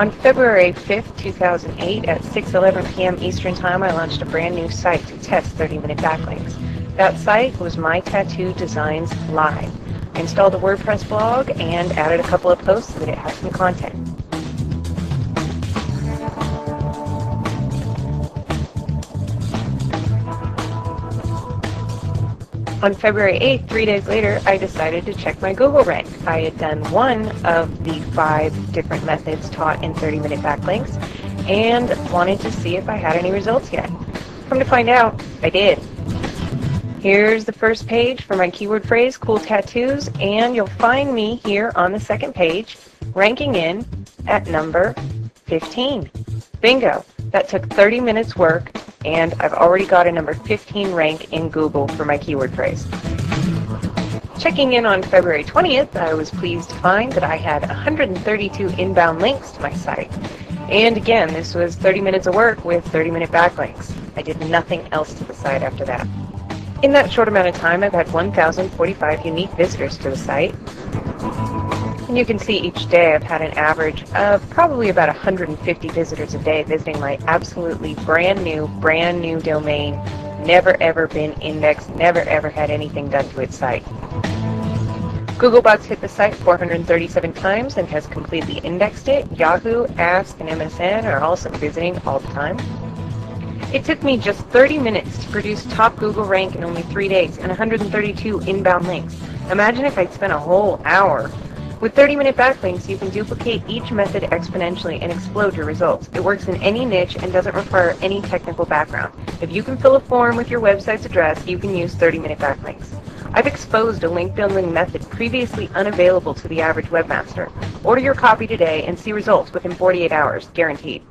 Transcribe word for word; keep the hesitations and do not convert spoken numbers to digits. On February fifth, two thousand eight, at six eleven p m Eastern Time, I launched a brand new site to test thirty minute backlinks. That site was My Tattoo Designs Live. I installed a WordPress blog and added a couple of posts so that it had some content. On February eighth, three days later, I decided to check my Google rank. I had done one of the five different methods taught in thirty minute backlinks and wanted to see if I had any results yet. Come to find out, I did. Here's the first page for my keyword phrase, cool tattoos, and you'll find me here on the second page, ranking in at number fifteen. Bingo! That took thirty minutes work, and I've already got a number fifteen rank in Google for my keyword phrase. Checking in on February twentieth, I was pleased to find that I had one hundred thirty-two inbound links to my site. And again, this was thirty minutes of work with thirty minute backlinks. I did nothing else to the site after that. In that short amount of time, I've had one thousand forty-five unique visitors to the site. And you can see each day I've had an average of probably about one hundred fifty visitors a day visiting my absolutely brand new, brand new domain, never ever been indexed, never ever had anything done to its site. Googlebot's hit the site four hundred thirty-seven times and has completely indexed it. Yahoo, Ask, and M S N are also visiting all the time. It took me just thirty minutes to produce top Google rank in only three days and one hundred thirty-two inbound links. Imagine if I'd spent a whole hour. With thirty minute backlinks, you can duplicate each method exponentially and explode your results. It works in any niche and doesn't require any technical background. If you can fill a form with your website's address, you can use thirty minute backlinks. I've exposed a link building method previously unavailable to the average webmaster. Order your copy today and see results within forty-eight hours, guaranteed.